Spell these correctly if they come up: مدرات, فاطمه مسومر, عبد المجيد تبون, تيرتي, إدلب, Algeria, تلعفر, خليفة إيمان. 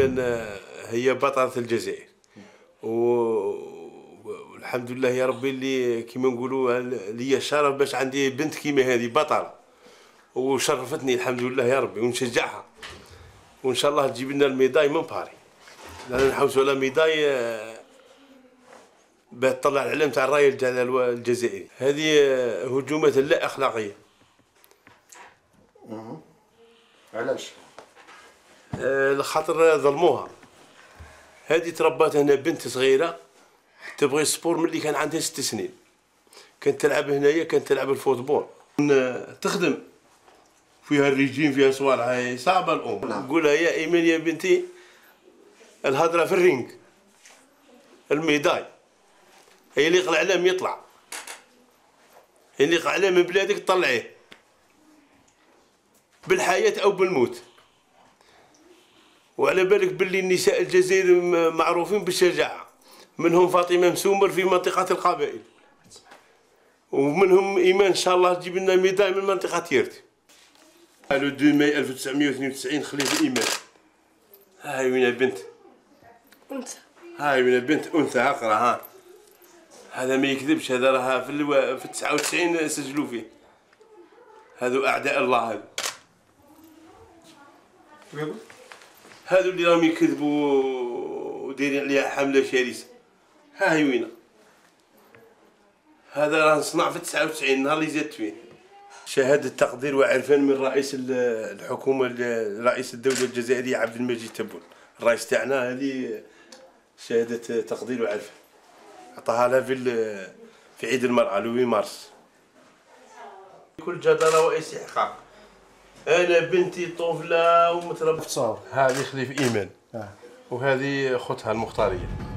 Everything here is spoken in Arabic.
إيمان هي بطلة الجزائر، والحمد لله يا ربي اللي كيما نقولوا لي الشرف باش عندي بنت كيما هذه بطلة، وشرفتني الحمد لله يا ربي، ونشجعها وإن شاء الله تجيب لنا الميداي من باري، لأن نحوسوا على ميداي باش تطلع العلم تاع الراية الجزائري. هذه هجومات لا أخلاقية. علاش؟ الخطر ظلموها. هذه تربات هنا بنت صغيرة تبغي السبور من اللي كان عندها 6 سنين، كانت تلعب هنايا، كانت تلعب الفوتبول، تخدم فيها الرجيم، فيها صوالح صعبة الأم. نقولها يا إيمان يا بنتي الهضرة في الرينغ، الميداي هي اللي يقلع علام يطلع، هي اللي يقلع علام من بلادك تطلعيه بالحياة أو بالموت. وعلى بالك باللي النساء الجزائر معروفين بالشجاعة، منهم فاطمه مسومر في منطقه القبائل، ومنهم ايمان ان شاء الله تجيب لنا ميداي من منطقه تيرتي. قالوا 2 ماي 1992 خليفة إيمان. ها هي وين بنت انثى، ها هي وين بنت انثى، ها اقرا، ها هذا ما يكذبش، هذا راها في 99 سجلوا فيه، هذو اعداء الله، هذو اللي راهم يكذبوا ودايرين عليها حمله شرسه. ها هي وينها، هذا راه نصنع في 99 نهار اللي زادت فيه. شهاده تقدير وعرفان من رئيس الحكومه، رئيس الدوله الجزائريه عبد المجيد تبون، الرئيس تاعنا. هذه شهاده تقدير وعرفان عطاها لها في عيد المراه لوي مارس. كل جدارة واستحقاق. انا بنتي طفله ومتربصه. هذه خليفة إيمان وهذه اختها المختاريه.